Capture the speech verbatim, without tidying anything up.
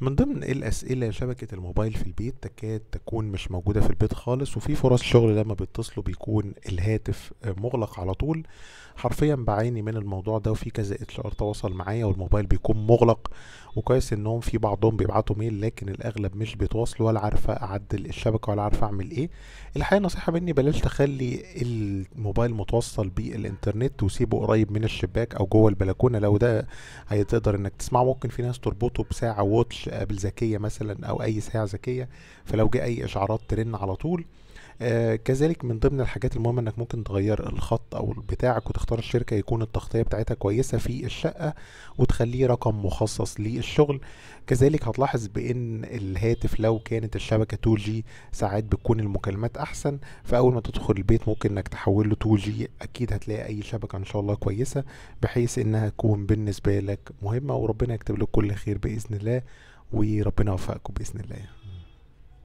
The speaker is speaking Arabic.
من ضمن الأسئلة، شبكة الموبايل في البيت تكاد تكون مش موجودة في البيت خالص، وفي فرص شغل لما بيتصلوا بيكون الهاتف مغلق على طول. حرفيا بعاني من الموضوع ده، وفي كذا اتش ار تواصل معايا والموبايل بيكون مغلق. وكويس انهم في بعضهم بيبعتوا ميل، لكن الاغلب مش بيتواصلوا، ولا عارفة اعدل الشبكة ولا عارفة اعمل ايه. الحقيقة نصيحة مني، بلاش تخلي الموبايل متوصل بالانترنت، وسيبه قريب من الشباك او جوه البلكونة لو ده هيتقدر انك تسمعه. ممكن في ناس تربطه بساعة واتش ابل ذكيه مثلا، او اي ساعه ذكيه، فلو جه اي اشعارات ترن على طول. آه كذلك من ضمن الحاجات المهمه انك ممكن تغير الخط او بتاعك، وتختار الشركه يكون التغطيه بتاعتها كويسه في الشقه، وتخليه رقم مخصص للشغل. كذلك هتلاحظ بان الهاتف لو كانت الشبكه تو جي ساعات بتكون المكالمات احسن، فاول ما تدخل البيت ممكن انك تحول له تو جي. اكيد هتلاقي اي شبكه ان شاء الله كويسه، بحيث انها تكون بالنسبه لك مهمه، وربنا يكتب لك كل خير باذن الله، وربنا يوفقكم بإذن الله.